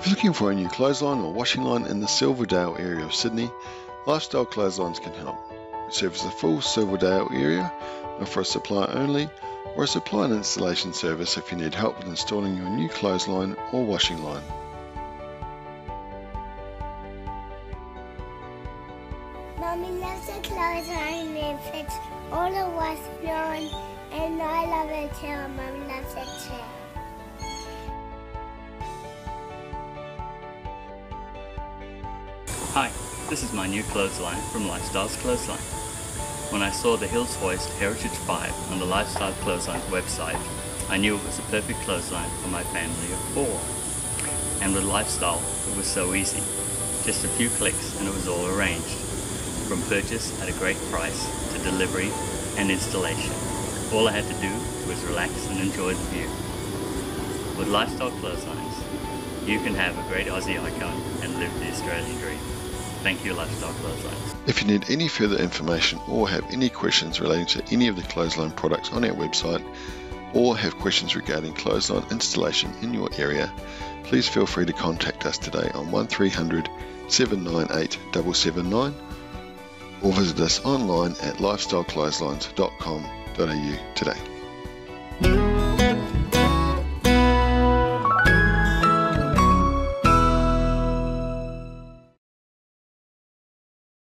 If you're looking for a new clothesline or washing line in the Silverdale area of Sydney, Lifestyle Clotheslines can help. We service the full Silverdale area and offer a supply only or a supply and installation service if you need help with installing your new clothesline or washing line. Mummy loves the clothesline and fits all the washing on, and I love it too, and Mummy loves it too. Hi, this is my new clothesline from Lifestyle's Clothesline. When I saw the Hills Hoist Heritage 5 on the Lifestyle Clothesline website, I knew it was the perfect clothesline for my family of four. And with Lifestyle, it was so easy. Just a few clicks and it was all arranged. From purchase at a great price to delivery and installation. All I had to do was relax and enjoy the view. With Lifestyle Clotheslines, you can have a great Aussie icon and live the Australian dream. Thank you, Lifestyle Clotheslines. If you need any further information or have any questions relating to any of the clothesline products on our website, or have questions regarding clothesline installation in your area, please feel free to contact us today on 1300 798 779 or visit us online at lifestyleclotheslines.com.au today.